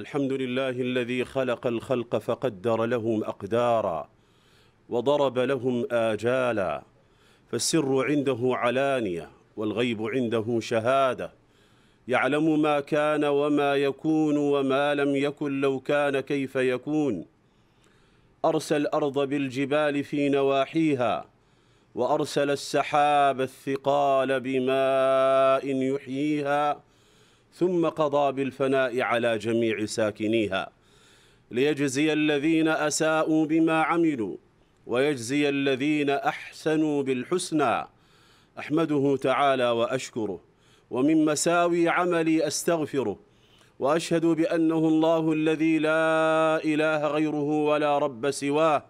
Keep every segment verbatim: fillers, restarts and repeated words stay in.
الحمد لله الذي خلق الخلق فقدر لهم أقدارا وضرب لهم آجالا، فالسر عنده علانية والغيب عنده شهادة، يعلم ما كان وما يكون وما لم يكن لو كان كيف يكون. أرسل الأرض بالجبال في نواحيها وأرسل السحاب الثقال بماء يحييها ثم قضى بالفناء على جميع ساكنيها ليجزي الذين أساءوا بما عملوا ويجزي الذين أحسنوا بالحسنى. أحمده تعالى وأشكره، ومن مساوي عملي أستغفره، وأشهد بأنه الله الذي لا إله غيره ولا رب سواه،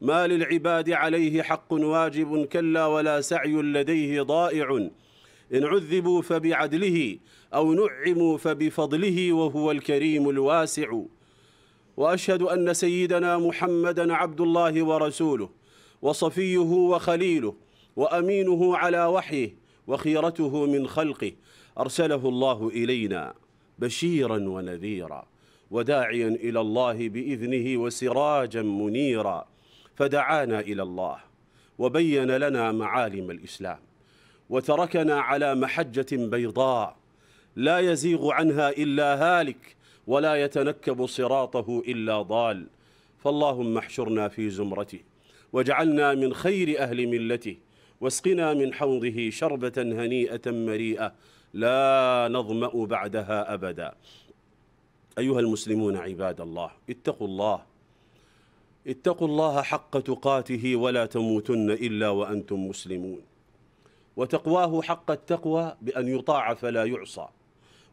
ما للعباد عليه حق واجب كلا ولا سعي لديه ضائع، إن عذبوا فبعدله أو نعموا فبفضله وهو الكريم الواسع. وأشهد أن سيدنا محمدًا عبد الله ورسوله وصفيه وخليله وأمينه على وحيه وخيرته من خلقه، أرسله الله إلينا بشيرًا ونذيرًا وداعيًا إلى الله بإذنه وسراجًا منيرًا، فدعانا إلى الله وبين لنا معالم الإسلام وتركنا على محجة بيضاء لا يزيغ عنها إلا هالك ولا يتنكب صراطه إلا ضال، فاللهم احشرنا في زمرته واجعلنا من خير أهل ملته واسقنا من حوضه شربة هنيئة مريئة لا نظمأ بعدها أبدا. أيها المسلمون عباد الله، اتقوا الله اتقوا الله حق تقاته ولا تموتن إلا وأنتم مسلمون، وتقواه حق التقوى بأن يطاع فلا يعصى،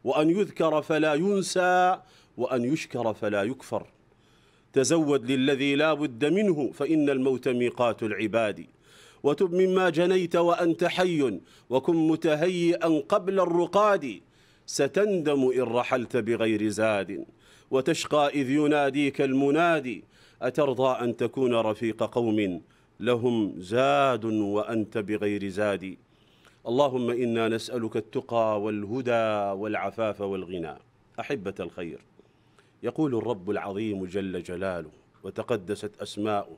وأن يذكر فلا ينسى، وأن يشكر فلا يكفر. تزود للذي لا بد منه فإن الموت ميقات العباد، وتب مما جنيت وأنت حي، وكن متهيئا قبل الرقاد، ستندم إن رحلت بغير زاد، وتشقى إذ يناديك المنادي، أترضى أن تكون رفيق قوم لهم زاد وأنت بغير زاد. اللهم إنا نسألك التقى والهدى والعفاف والغنى. أحبة الخير، يقول الرب العظيم جل جلاله وتقدست أسماؤه: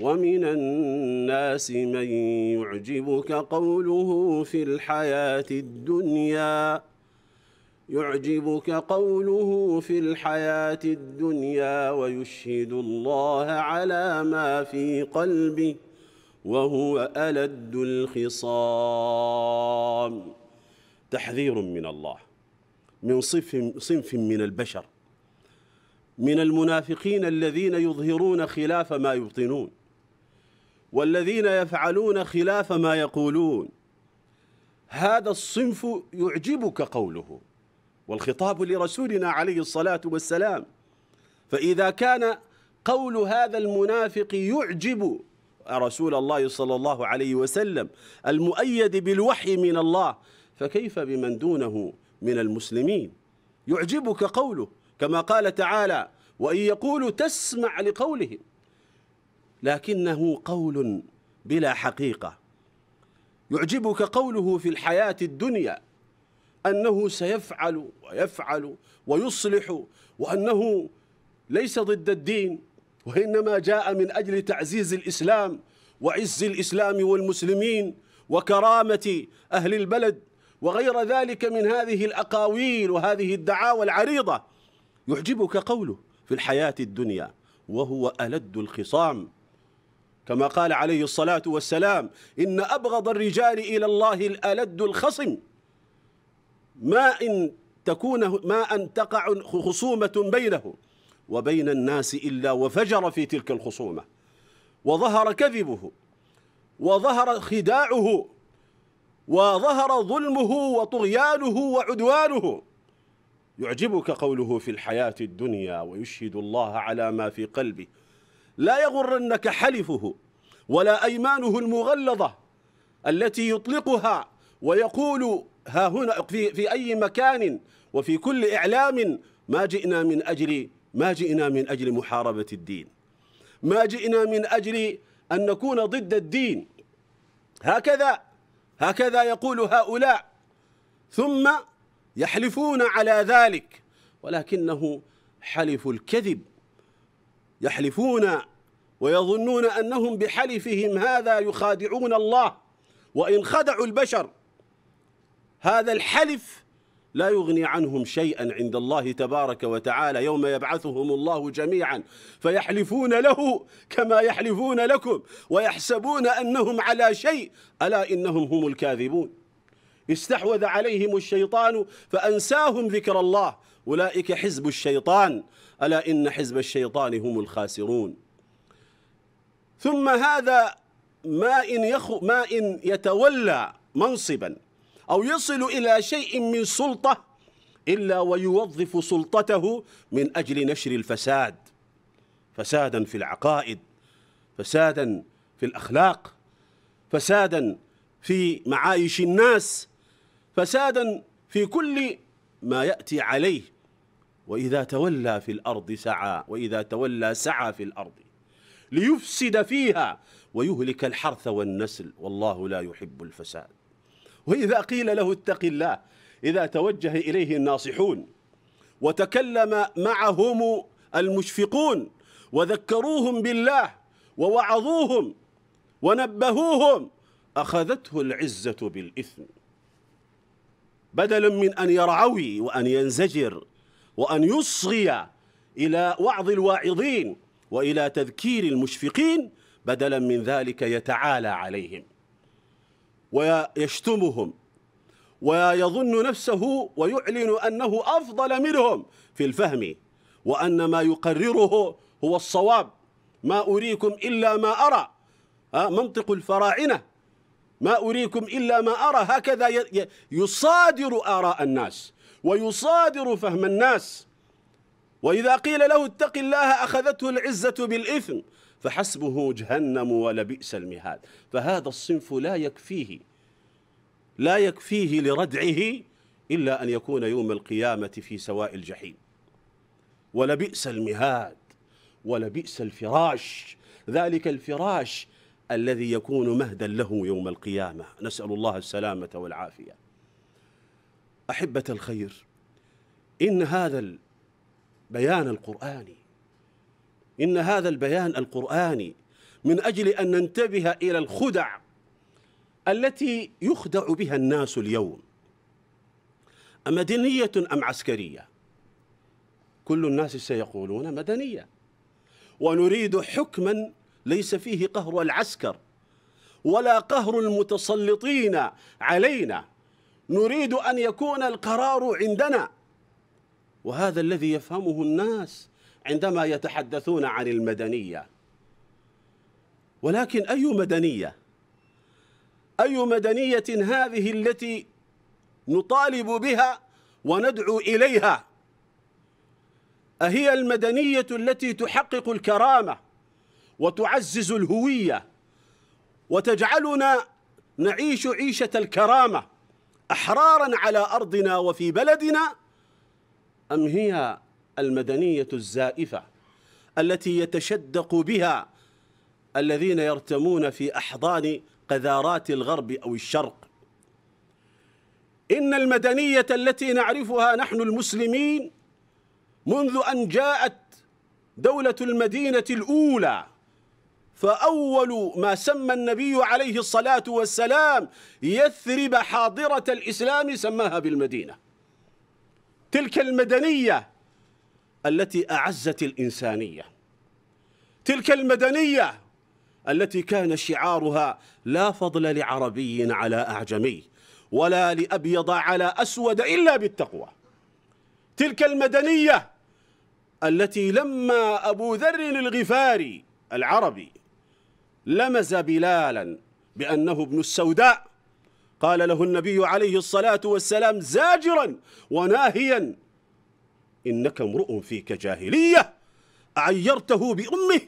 ومن الناس من يعجبك قوله في الحياة الدنيا يعجبك قوله في الحياة الدنيا ويشهد الله على ما في قلبه وهو ألد الخصام. تحذير من الله من صنف من البشر، من المنافقين الذين يظهرون خلاف ما يبطنون، والذين يفعلون خلاف ما يقولون. هذا الصنف يعجبك قوله، والخطاب لرسولنا عليه الصلاة والسلام. فإذا كان قول هذا المنافق يعجب رسول الله صلى الله عليه وسلم المؤيد بالوحي من الله، فكيف بمن دونه من المسلمين؟ يعجبك قوله، كما قال تعالى: وإن يقولوا تسمع لقولهم، لكنه قول بلا حقيقة. يعجبك قوله في الحياة الدنيا، أنه سيفعل ويفعل ويصلح، وأنه ليس ضد الدين، وإنما جاء من أجل تعزيز الإسلام وعز الإسلام والمسلمين وكرامة أهل البلد وغير ذلك من هذه الأقاويل وهذه الدعاوى العريضة. يعجبك قوله في الحياة الدنيا وهو ألد الخصام، كما قال عليه الصلاة والسلام: إن أبغض الرجال إلى الله الألد الخصم. ما إن تكون ما أن تقع خصومة بينه وبين الناس إلا وفجر في تلك الخصومة، وظهر كذبه، وظهر خداعه، وظهر ظلمه وطغيانه وعدوانه. يعجبك قوله في الحياة الدنيا ويشهد الله على ما في قلبه. لا يغرنك حلفه ولا أيمانه المغلظة التي يطلقها ويقول ها هنا في, في أي مكان وفي كل إعلام: ما جئنا من أجل ما جئنا من أجل محاربة الدين، ما جئنا من أجل أن نكون ضد الدين. هكذا هكذا يقول هؤلاء، ثم يحلفون على ذلك ولكنه حلف الكذب، يحلفون ويظنون أنهم بحلفهم هذا يخادعون الله وإن خدعوا البشر. هذا الحلف لا يغني عنهم شيئا عند الله تبارك وتعالى يوم يبعثهم الله جميعا، فيحلفون له كما يحلفون لكم ويحسبون أنهم على شيء، ألا إنهم هم الكاذبون. استحوذ عليهم الشيطان فأنساهم ذكر الله، أولئك حزب الشيطان، ألا إن حزب الشيطان هم الخاسرون. ثم هذا ما إن, يخ... ما إن يتولى منصبا أو يصل إلى شيء من سلطة إلا ويوظف سلطته من أجل نشر الفساد، فسادا في العقائد، فسادا في الأخلاق، فسادا في معايش الناس، فسادا في كل ما يأتي عليه. وإذا تولى في الأرض سعى، وإذا تولى سعى في الأرض ليفسد فيها ويهلك الحرث والنسل، والله لا يحب الفساد. وإذا قيل له اتق الله، إذا توجه إليه الناصحون وتكلم معهم المشفقون وذكروهم بالله ووعظوهم ونبهوهم، أخذته العزة بالإثم، بدلا من أن يرعوي وأن ينزجر وأن يصغي إلى وعظ الواعظين وإلى تذكير المشفقين، بدلا من ذلك يتعالى عليهم ويشتمهم ويظن نفسه ويعلن أنه أفضل منهم في الفهم، وأن ما يقرره هو الصواب. ما أريكم إلا ما أرى، منطق الفراعنة، ما أريكم إلا ما أرى. هكذا يصادر آراء الناس ويصادر فهم الناس. وإذا قيل له اتق الله أخذته العزة بالإثم، فحسبه جهنم ولبئس المهاد. فهذا الصنف لا يكفيه لا يكفيه لردعه إلا أن يكون يوم القيامة في سواء الجحيم. ولبئس المهاد، ولبئس الفراش، ذلك الفراش الذي يكون مهدا له يوم القيامة، نسأل الله السلامة والعافية. أحبة الخير، إن هذا البيان القرآني إن هذا البيان القرآني من أجل أن ننتبه إلى الخدع التي يخدع بها الناس اليوم، أمدنية أم عسكرية؟ كل الناس سيقولون مدنية، ونريد حكما ليس فيه قهر العسكر ولا قهر المتسلطين علينا، نريد أن يكون القرار عندنا. وهذا الذي يفهمه الناس عندما يتحدثون عن المدنية. ولكن أي مدنية؟ أي مدنية هذه التي نطالب بها وندعو إليها؟ أهي المدنية التي تحقق الكرامة وتعزز الهوية وتجعلنا نعيش عيشة الكرامة أحرارا على أرضنا وفي بلدنا، أم هي المدنية الزائفة التي يتشدق بها الذين يرتمون في أحضان قذارات الغرب أو الشرق؟ إن المدنية التي نعرفها نحن المسلمين منذ أن جاءت دولة المدينة الأولى، فأول ما سمى النبي عليه الصلاة والسلام يثرب حاضرة الإسلام سماها بالمدينة، تلك المدنية التي أعزت الإنسانية، تلك المدنية التي كان شعارها لا فضل لعربي على أعجمي ولا لأبيض على أسود إلا بالتقوى، تلك المدنية التي لما أبو ذر الغفاري العربي لمز بلالا بأنه ابن السوداء، قال له النبي عليه الصلاة والسلام زاجرا وناهيا: إنك امرؤ فيك جاهلية، أعيرته بأمه.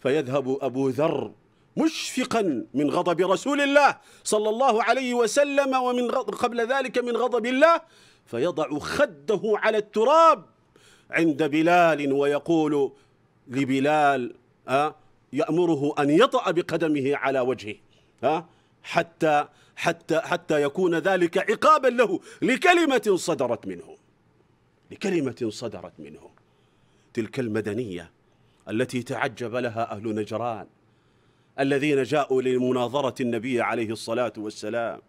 فيذهب أبو ذر مشفقا من غضب رسول الله صلى الله عليه وسلم، ومن قبل ذلك من غضب الله، فيضع خده على التراب عند بلال ويقول لبلال، أه يأمره أن يطأ بقدمه على وجهه، أه حتى حتى حتى يكون ذلك عقابا له لكلمة صدرت منه. بكلمة صدرت منه، تلك المدنية التي تعجب لها أهل نجران الذين جاءوا لمناظرة النبي عليه الصلاة والسلام،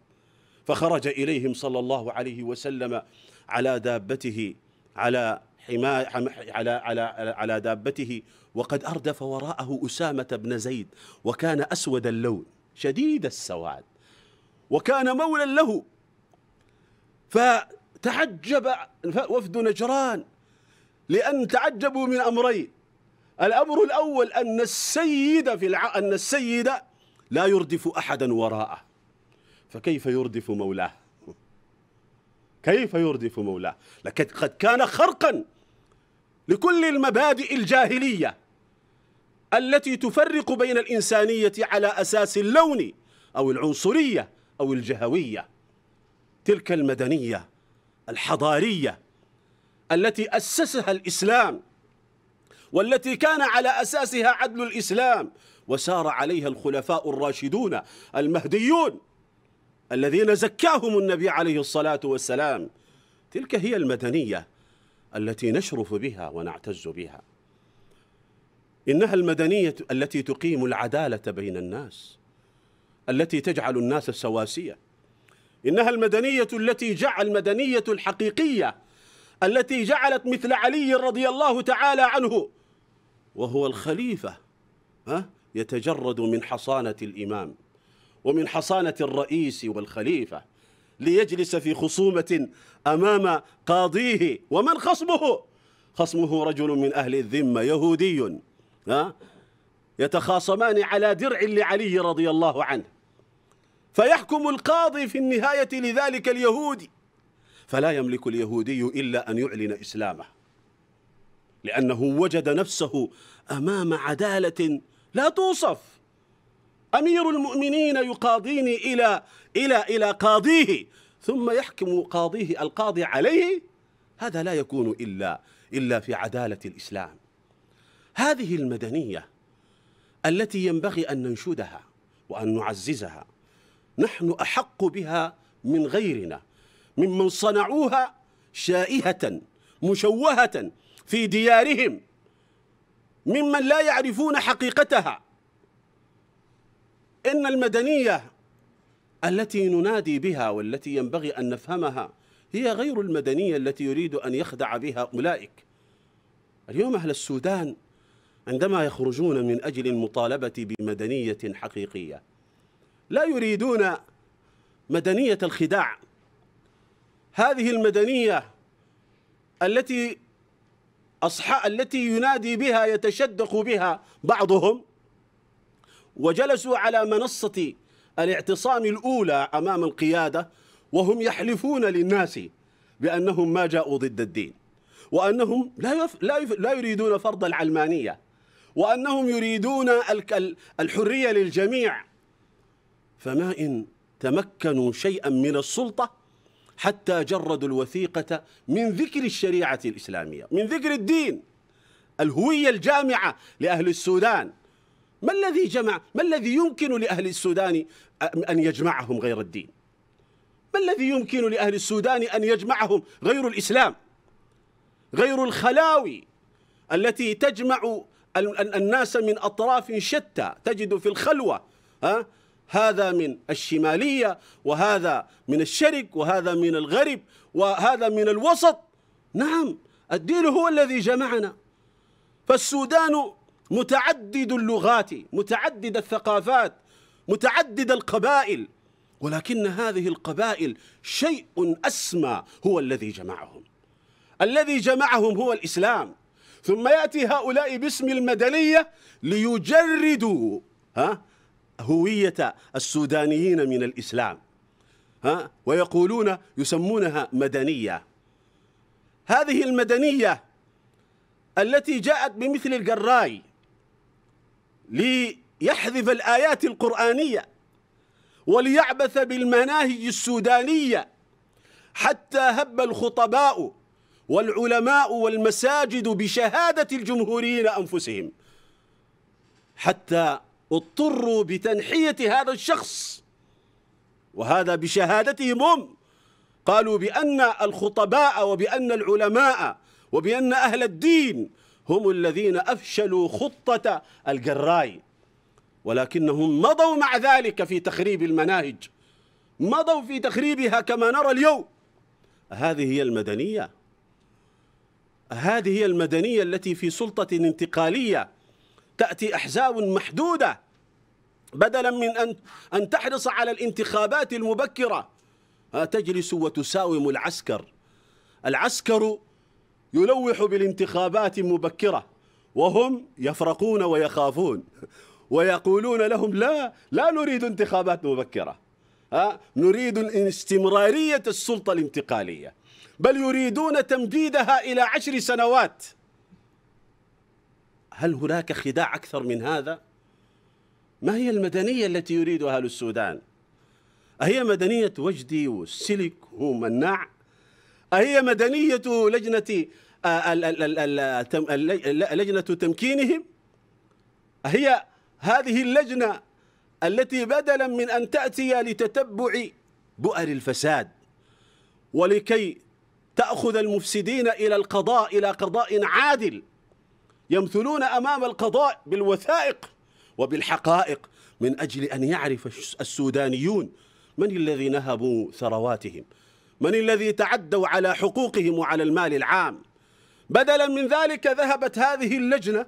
فخرج إليهم صلى الله عليه وسلم على دابته على حما على على على دابته وقد أردف وراءه أسامة بن زيد، وكان أسود اللون شديد السواد وكان مولا له، فتعجب وفد نجران لأن تعجبوا من أمرين. الأمر الأول أن السيد في الع... أن السيد لا يردف أحدا وراءه، فكيف يردف مولاه؟ كيف يردف مولاه؟ لكن قد كان خرقا لكل المبادئ الجاهلية التي تفرق بين الإنسانية على أساس اللون أو العنصرية أو الجهوية. تلك المدنية الحضارية التي أسسها الإسلام والتي كان على أساسها عدل الإسلام وسار عليها الخلفاء الراشدون المهديون الذين زكاهم النبي عليه الصلاة والسلام، تلك هي المدنية التي نشرف بها ونعتز بها. إنها المدنية التي تقيم العدالة بين الناس، التي تجعل الناس سواسية. إنها المدنية التي جعل المدنية الحقيقية التي جعلت مثل علي رضي الله تعالى عنه وهو الخليفة يتجرد من حصانة الإمام ومن حصانة الرئيس والخليفة ليجلس في خصومة أمام قاضيه. ومن خصمه؟ خصمه رجل من أهل الذمة يهودي، يتخاصمان على درع لعلي رضي الله عنه، فيحكم القاضي في النهاية لذلك اليهودي، فلا يملك اليهودي إلا أن يعلن إسلامه، لأنه وجد نفسه أمام عدالة لا توصف. أمير المؤمنين يقاضيني إلى إلى إلى قاضيه ثم يحكم قاضيه القاضي عليه، هذا لا يكون إلا إلا في عدالة الإسلام. هذه المدنية التي ينبغي أن ننشدها وأن نعززها، نحن أحق بها من غيرنا، ممن صنعوها شائهة مشوهة في ديارهم، ممن لا يعرفون حقيقتها. إن المدنية التي ننادي بها والتي ينبغي أن نفهمها هي غير المدنية التي يريد أن يخدع بها أولئك. اليوم أهل السودان عندما يخرجون من أجل المطالبة بمدنية حقيقية لا يريدون مدنية الخداع. هذه المدنية التي أصح... التي ينادي بها يتشدق بها بعضهم، وجلسوا على منصة الاعتصام الأولى أمام القيادة وهم يحلفون للناس بأنهم ما جاءوا ضد الدين، وأنهم لا, يف... لا, يف... لا يريدون فرض العلمانية، وأنهم يريدون الحرية للجميع. فما إن تمكنوا شيئا من السلطة حتى جردوا الوثيقة من ذكر الشريعة الإسلامية، من ذكر الدين، الهوية الجامعة لأهل السودان. ما الذي جمع؟ ما الذي يمكن لأهل السودان أن يجمعهم غير الدين؟ ما الذي يمكن لأهل السودان أن يجمعهم غير الإسلام؟ غير الخلاوي التي تجمع الناس من أطراف شتى، تجد في الخلوة ها؟ هذا من الشمالية وهذا من الشرق وهذا من الغرب وهذا من الوسط. نعم، الدين هو الذي جمعنا. فالسودان متعدد اللغات، متعدد الثقافات، متعدد القبائل، ولكن هذه القبائل شيء أسمى هو الذي جمعهم. الذي جمعهم هو الإسلام، ثم يأتي هؤلاء باسم المدنية ليجردوا ها هوية السودانيين من الإسلام، ها ويقولون يسمونها مدنية. هذه المدنية التي جاءت بمثل الجراي ليحذف الآيات القرآنية وليعبث بالمناهج السودانية حتى هب الخطباء والعلماء والمساجد بشهادة الجمهوريين أنفسهم، حتى اضطروا بتنحية هذا الشخص، وهذا بشهادتهم هم قالوا بأن الخطباء وبأن العلماء وبأن أهل الدين هم الذين أفشلوا خطة الجراي، ولكنهم مضوا مع ذلك في تخريب المناهج، مضوا في تخريبها كما نرى اليوم. هذه هي المدنية، هذه هي المدنية التي في سلطة انتقالية، تأتي أحزاب محدودة بدلا من أن أن تحرص على الانتخابات المبكرة، تجلس وتساوم العسكر. العسكر يلوح بالانتخابات المبكرة وهم يفرقون ويخافون ويقولون لهم لا لا نريد انتخابات مبكرة، نريد استمرارية السلطة الانتقالية، بل يريدون تمديدها إلى عشر سنوات. هل هناك خداع أكثر من هذا؟ ما هي المدنية التي يريدها أهل السودان؟ أهي مدنية وجدي والسلك ومناع؟ أهي مدنية لجنة لجنة تمكينهم؟ أهي هذه اللجنة التي بدلا من أن تأتي لتتبع بؤر الفساد ولكي تأخذ المفسدين إلى القضاء، إلى قضاء عادل، يمثلون أمام القضاء بالوثائق وبالحقائق من أجل أن يعرف السودانيون من الذي نهبوا ثرواتهم، من الذي تعدوا على حقوقهم وعلى المال العام. بدلا من ذلك ذهبت هذه اللجنة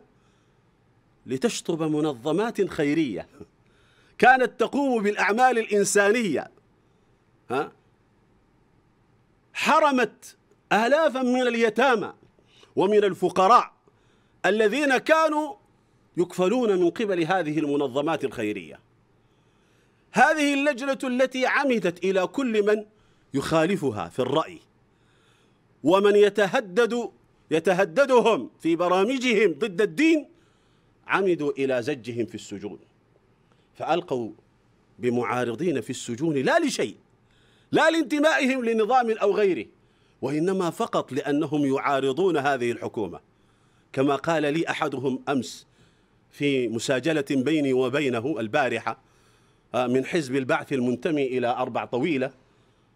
لتشطب منظمات خيرية كانت تقوم بالأعمال الإنسانية، ها؟ حرمت آلافا من اليتامى ومن الفقراء الذين كانوا يكفلون من قبل هذه المنظمات الخيرية. هذه اللجنة التي عمدت إلى كل من يخالفها في الرأي ومن يتهدد يتهددهم في برامجهم ضد الدين، عمدوا إلى زجهم في السجون، فألقوا بمعارضين في السجون لا لشيء، لا لانتمائهم لنظام أو غيره، وإنما فقط لأنهم يعارضون هذه الحكومة. كما قال لي أحدهم أمس في مساجلة بيني وبينه البارحة من حزب البعث المنتمي إلى أربع طويلة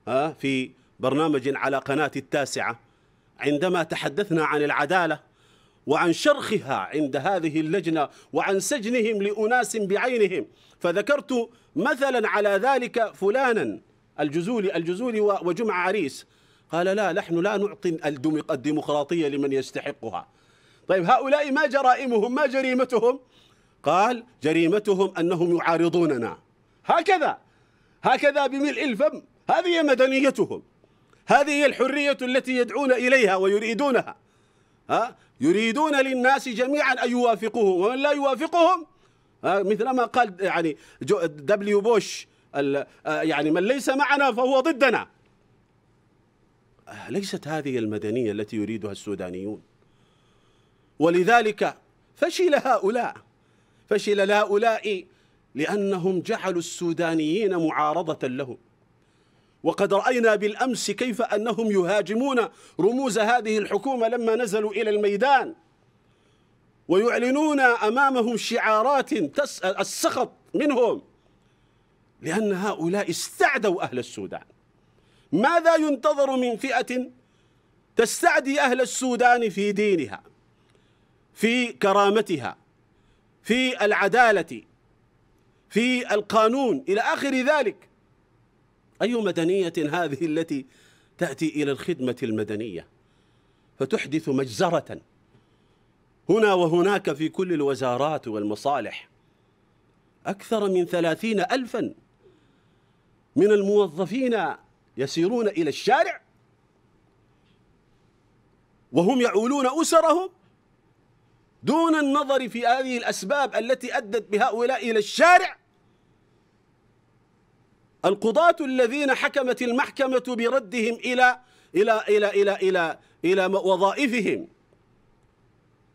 في برنامج على قناة التاسعة، عندما تحدثنا عن العدالة وعن شرخها عند هذه اللجنة وعن سجنهم لأناس بعينهم، فذكرت مثلا على ذلك فلانا الجزولي الجزولي وجمع عريس، قال لا، نحن لا نعطي الديمقراطية لمن يستحقها. طيب هؤلاء ما جرائمهم؟ ما جريمتهم؟ قال جريمتهم أنهم يعارضوننا. هكذا هكذا بملء الفم، هذه هي مدنيتهم، هذه هي الحرية التي يدعون إليها ويريدونها. ها؟ يريدون للناس جميعا أن يوافقوهم، ومن لا يوافقهم مثلما قال يعني دبليو بوش، يعني من ليس معنا فهو ضدنا. ليست هذه المدنية التي يريدها السودانيون، ولذلك فشل هؤلاء، فشل هؤلاء لأنهم جعلوا السودانيين معارضة لهم. وقد رأينا بالأمس كيف أنهم يهاجمون رموز هذه الحكومة لما نزلوا إلى الميدان، ويعلنون أمامهم شعارات تسأل السخط منهم، لأن هؤلاء استعدوا أهل السودان. ماذا ينتظر من فئة تستعدي أهل السودان في دينها، في كرامتها، في العدالة، في القانون، إلى آخر ذلك؟ أي مدنية هذه التي تأتي إلى الخدمة المدنية فتحدث مجزرة هنا وهناك في كل الوزارات والمصالح؟ أكثر من ثلاثين ألفا من الموظفين يسيرون إلى الشارع وهم يعولون أسرهم دون النظر في هذه الأسباب التي أدت بهؤلاء إلى الشارع. القضاة الذين حكمت المحكمة بردهم إلى إلى إلى إلى إلى إلى وظائفهم،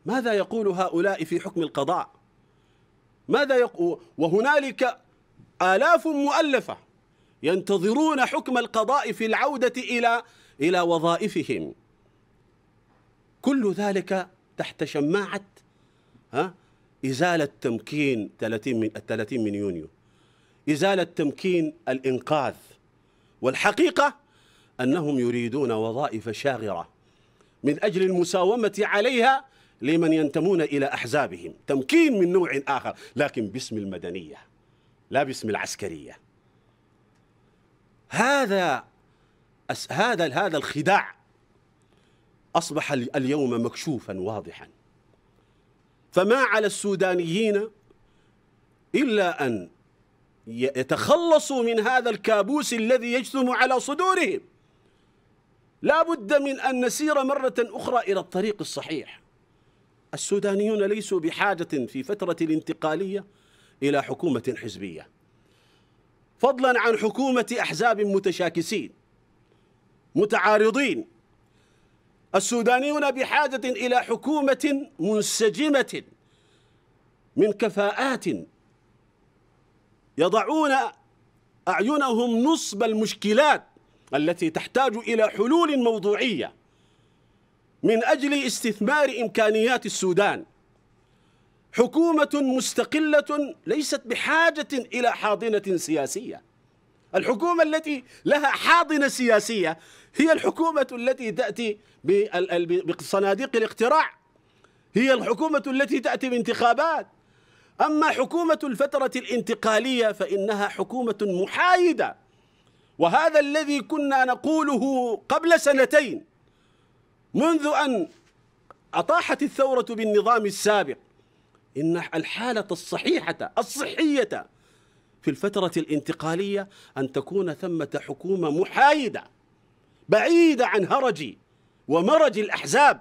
ماذا يقول هؤلاء في حكم القضاء؟ ماذا يقول؟ وهنالك آلاف مؤلفة ينتظرون حكم القضاء في العودة إلى إلى وظائفهم. كل ذلك تحت شماعة ها إزالة تمكين ثلاثين من يونيو، إزالة تمكين الإنقاذ. والحقيقة أنهم يريدون وظائف شاغرة من أجل المساومة عليها لمن ينتمون إلى أحزابهم، تمكين من نوع آخر، لكن باسم المدنية لا باسم العسكرية. هذا هذا هذا الخداع أصبح اليوم مكشوفا واضحا. فما على السودانيين إلا أن يتخلصوا من هذا الكابوس الذي يجثم على صدورهم. لا بد من أن نسير مرة أخرى إلى الطريق الصحيح. السودانيون ليسوا بحاجة في فترة الانتقالية إلى حكومة حزبية، فضلا عن حكومة أحزاب متشاكسين متعارضين. السودانيون بحاجة إلى حكومة منسجمة من كفاءات يضعون أعينهم نصب المشكلات التي تحتاج إلى حلول موضوعية من أجل استثمار إمكانيات السودان. حكومة مستقلة ليست بحاجة إلى حاضنة سياسية. الحكومة التي لها حاضنة سياسية هي الحكومة التي تأتي بصناديق الاقتراع، هي الحكومة التي تأتي بانتخابات. أما حكومة الفترة الانتقالية فإنها حكومة محايدة، وهذا الذي كنا نقوله قبل سنتين منذ أن أطاحت الثورة بالنظام السابق. إن الحالة الصحيحة الصحية في الفترة الانتقالية أن تكون ثمة حكومة محايدة بعيدة عن هرج ومرج الأحزاب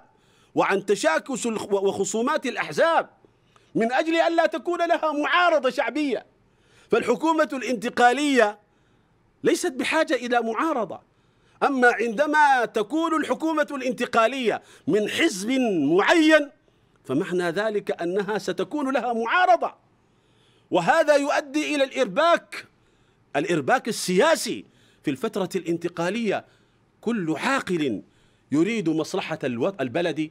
وعن تشاكس وخصومات الأحزاب، من أجل أن لا تكون لها معارضة شعبية. فالحكومة الانتقالية ليست بحاجة إلى معارضة. أما عندما تكون الحكومة الانتقالية من حزب معين فمعنى ذلك أنها ستكون لها معارضة، وهذا يؤدي إلى الإرباك الإرباك السياسي في الفترة الانتقالية. كل عاقل يريد مصلحة البلد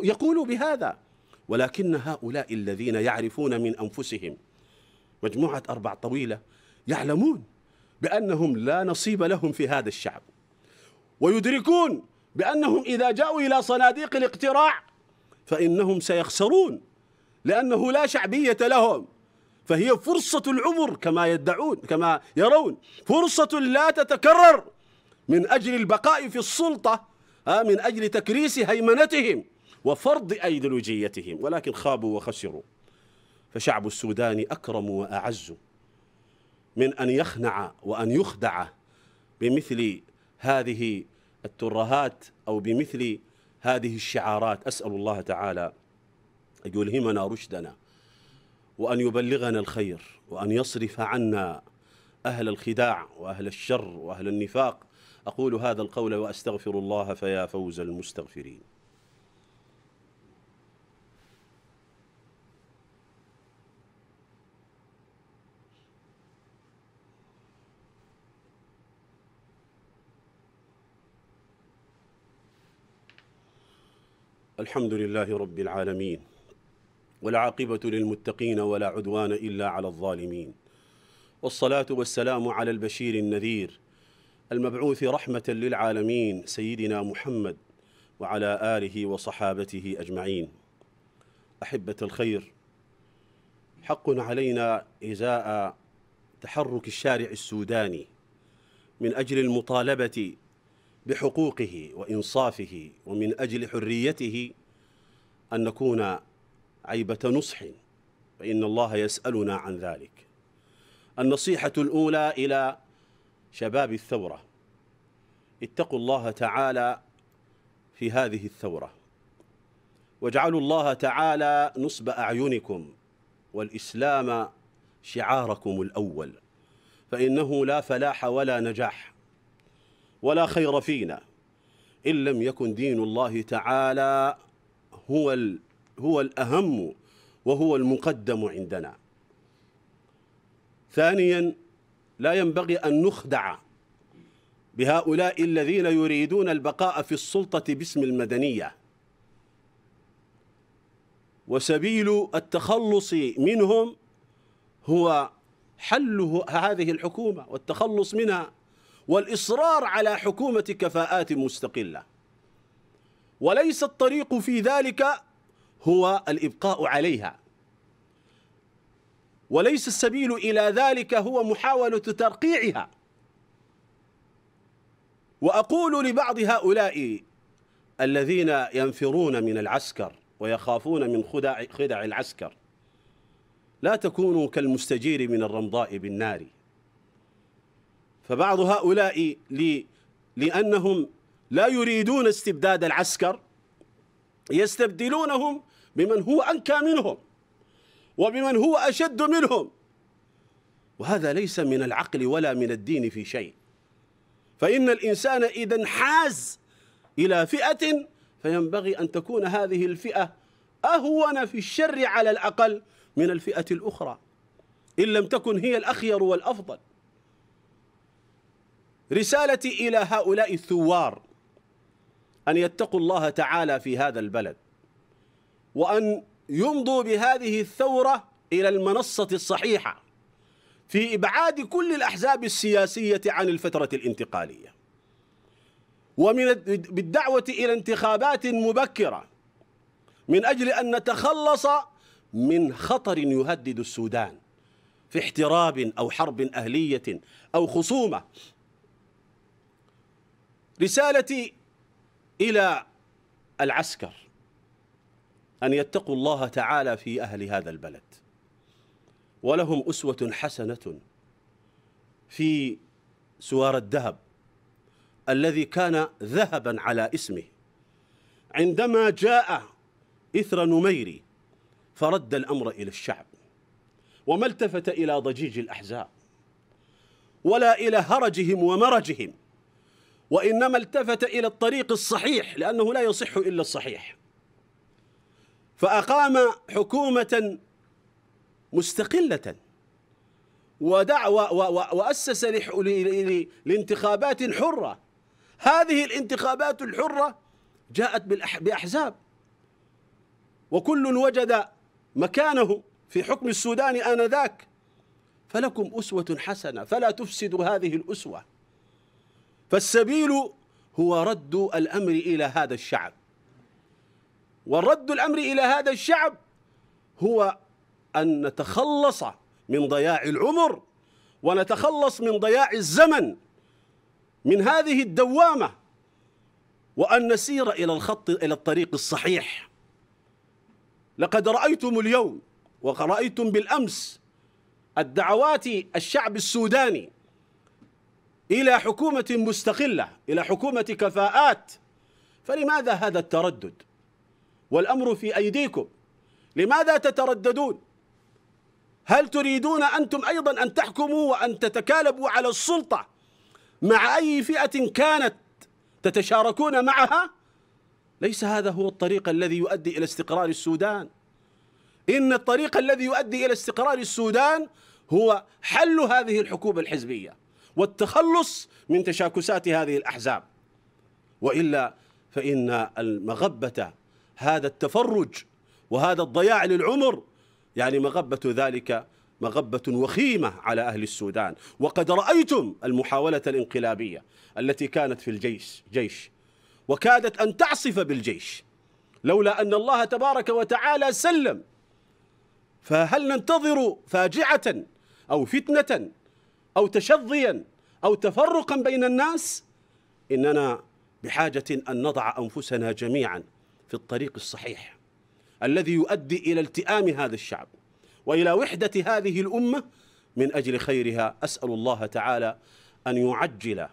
يقول بهذا، ولكن هؤلاء الذين يعرفون من أنفسهم مجموعة أربع طويلة يعلمون بأنهم لا نصيب لهم في هذا الشعب، ويدركون بأنهم إذا جاءوا إلى صناديق الاقتراع فإنهم سيخسرون لأنه لا شعبية لهم. فهي فرصة العمر كما يدعون كما يرون، فرصة لا تتكرر من أجل البقاء في السلطة، من أجل تكريس هيمنتهم وفرض أيديولوجيتهم. ولكن خابوا وخسروا. فشعب السودان أكرم وأعز من أن يخنع وأن يخدع بمثل هذه الترهات أو بمثل هذه الشعارات. أسأل الله تعالى أن يلهمنا رشدنا وأن يبلغنا الخير وأن يصرف عنا أهل الخداع وأهل الشر وأهل النفاق. أقول هذا القول وأستغفر الله فيا فوز المستغفرين. الحمد لله رب العالمين، والعاقبة للمتقين، ولا عدوان إلا على الظالمين، والصلاة والسلام على البشير النذير المبعوث رحمة للعالمين سيدنا محمد وعلى آله وصحابته أجمعين. أحبة الخير، حق علينا إزاء تحرك الشارع السوداني من أجل المطالبة بحقوقه وإنصافه ومن أجل حريته أن نكون عيبة نصح، فإن الله يسألنا عن ذلك. النصيحة الأولى إلى شباب الثورة: اتقوا الله تعالى في هذه الثورة، واجعلوا الله تعالى نصب أعينكم والإسلام شعاركم الأول، فإنه لا فلاح ولا نجاح ولا خير فينا إن لم يكن دين الله تعالى هو هو الأهم وهو المقدم عندنا. ثانيا، لا ينبغي أن نخدع بهؤلاء الذين يريدون البقاء في السلطة باسم المدنية، وسبيل التخلص منهم هو حل هذه الحكومة والتخلص منها والإصرار على حكومة كفاءات مستقلة. وليس الطريق في ذلك هو الإبقاء عليها، وليس السبيل إلى ذلك هو محاولة ترقيعها. وأقول لبعض هؤلاء الذين ينفرون من العسكر ويخافون من خدع, خدع العسكر: لا تكونوا كالمستجير من الرمضاء بالنار. فبعض هؤلاء لأنهم لا يريدون استبداد العسكر يستبدلونهم بمن هو أنكى منهم وبمن هو أشد منهم، وهذا ليس من العقل ولا من الدين في شيء. فإن الإنسان إذا انحاز إلى فئة فينبغي أن تكون هذه الفئة أهون في الشر على الأقل من الفئة الأخرى، إن لم تكن هي الأخير والأفضل. رسالتي إلى هؤلاء الثوار أن يتقوا الله تعالى في هذا البلد، وأن يمضوا بهذه الثورة إلى المنصة الصحيحة في إبعاد كل الأحزاب السياسية عن الفترة الانتقالية، ومن بالدعوة إلى انتخابات مبكرة من أجل أن نتخلص من خطر يهدد السودان في احتراب أو حرب أهلية أو خصومة. رسالتي إلى العسكر أن يتقوا الله تعالى في أهل هذا البلد، ولهم أسوة حسنة في سوار الذهب الذي كان ذهبا على اسمه، عندما جاء إثر نميري فرد الأمر إلى الشعب، وما التفت إلى ضجيج الأحزاب ولا إلى هرجهم ومرجهم، وإنما التفت إلى الطريق الصحيح، لأنه لا يصح إلا الصحيح، فأقام حكومة مستقلة ودعوة وأسس لانتخابات حرة. هذه الانتخابات الحرة جاءت بأحزاب، وكل وجد مكانه في حكم السودان آنذاك. فلكم أسوة حسنة فلا تفسدوا هذه الأسوة. فالسبيل هو رد الأمر إلى هذا الشعب، والرد الأمر إلى هذا الشعب هو أن نتخلص من ضياع العمر، ونتخلص من ضياع الزمن، من هذه الدوامة، وأن نسير إلى الخط إلى الطريق الصحيح. لقد رأيتم اليوم ورأيتم بالأمس الدعوات الشعب السوداني إلى حكومة مستقلة، إلى حكومة كفاءات، فلماذا هذا التردد؟ والأمر في أيديكم، لماذا تترددون؟ هل تريدون أنتم أيضا أن تحكموا وأن تتكالبوا على السلطة مع أي فئة كانت تتشاركون معها؟ ليس هذا هو الطريق الذي يؤدي إلى استقرار السودان. إن الطريق الذي يؤدي إلى استقرار السودان هو حل هذه الحكومة الحزبية والتخلص من تشاكسات هذه الأحزاب، وإلا فإن المغبة، هذا التفرج وهذا الضياع للعمر، يعني مغبة ذلك مغبة وخيمة على أهل السودان. وقد رأيتم المحاولة الانقلابية التي كانت في الجيش جيش وكادت أن تعصف بالجيش لولا أن الله تبارك وتعالى سلم. فهل ننتظر فاجعة أو فتنة أو تشظيا أو تفرقا بين الناس؟ إننا بحاجة أن نضع أنفسنا جميعا في الطريق الصحيح الذي يؤدي إلى التئام هذا الشعب وإلى وحدة هذه الأمة من أجل خيرها. أسأل الله تعالى أن يعجل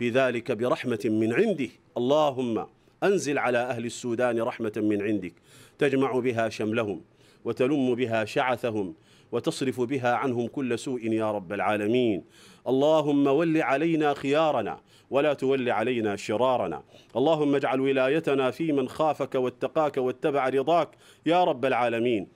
بذلك برحمة من عنده. اللهم أنزل على أهل السودان رحمة من عندك تجمع بها شملهم وتلم بها شعثهم وتصرف بها عنهم كل سوء يا رب العالمين. اللهم ول علينا خيارنا ولا تول علينا شرارنا. اللهم اجعل ولايتنا في من خافك واتقاك واتبع رضاك يا رب العالمين.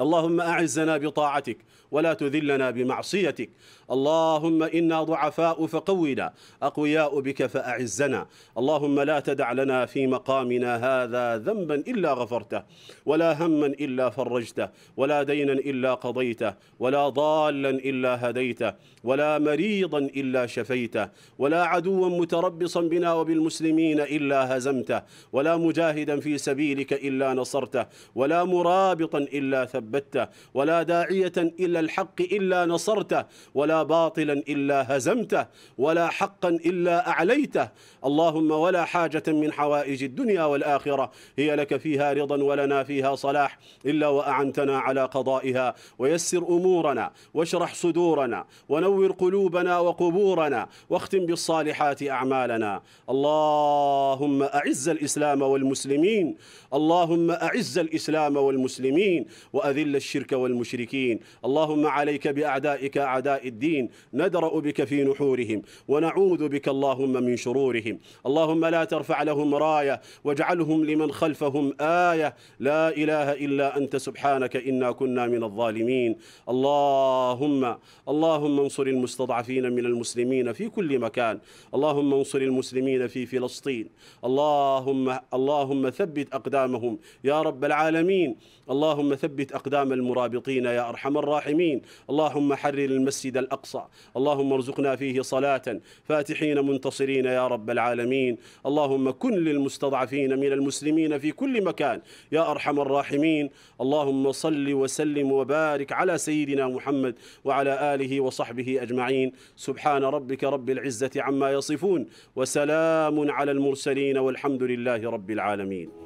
اللهم أعزنا بطاعتك ولا تذلنا بمعصيتك. اللهم إنا ضعفاء فقونا، أقوياء بك فأعزنا، اللهم لا تدع لنا في مقامنا هذا ذنبا إلا غفرته، ولا هما إلا فرجته، ولا دينا إلا قضيته، ولا ضالا إلا هديته، ولا مريضا إلا شفيته، ولا عدوا متربصا بنا وبالمسلمين إلا هزمته، ولا مجاهدا في سبيلك إلا نصرته، ولا مرابطا إلا ثبته، ولا داعية إلا الحق إلا نصرته، ولا باطلا إلا هزمته، ولا حقا إلا أعليته، اللهم ولا حاجة من حوائج الدنيا والآخرة هي لك فيها رضا ولنا فيها صلاح إلا وأعنتنا على قضائها، ويسر أمورنا، واشرح صدورنا، ونور قلوبنا وقبورنا، واختم بالصالحات أعمالنا، اللهم أعز الإسلام والمسلمين، اللهم أعز الإسلام والمسلمين، وأذل الشرك والمشركين، اللهم عليك بأعدائك أعداء الدين، ندرأ بك في نحورهم، ونعوذ بك اللهم من شرورهم، اللهم لا ترفع لهم راية، واجعلهم لمن خلفهم آية، لا إله إلا أنت سبحانك إنا كنا من الظالمين، اللهم اللهم انصر المستضعفين من المسلمين في كل مكان، اللهم انصر المسلمين في فلسطين، اللهم اللهم ثبت أقدامهم يا رب العالمين، اللهم ثبت أقدام المرابطين يا أرحم الراحمين، اللهم حرر المسجد الأقصى، اللهم ارزقنا فيه صلاة فاتحين منتصرين يا رب العالمين، اللهم كن للمستضعفين من المسلمين في كل مكان يا أرحم الراحمين، اللهم صل وسلم وبارك على سيدنا محمد وعلى آله وصحبه أجمعين، سبحان ربك رب العزة عما يصفون، وسلام على المرسلين، والحمد لله رب العالمين.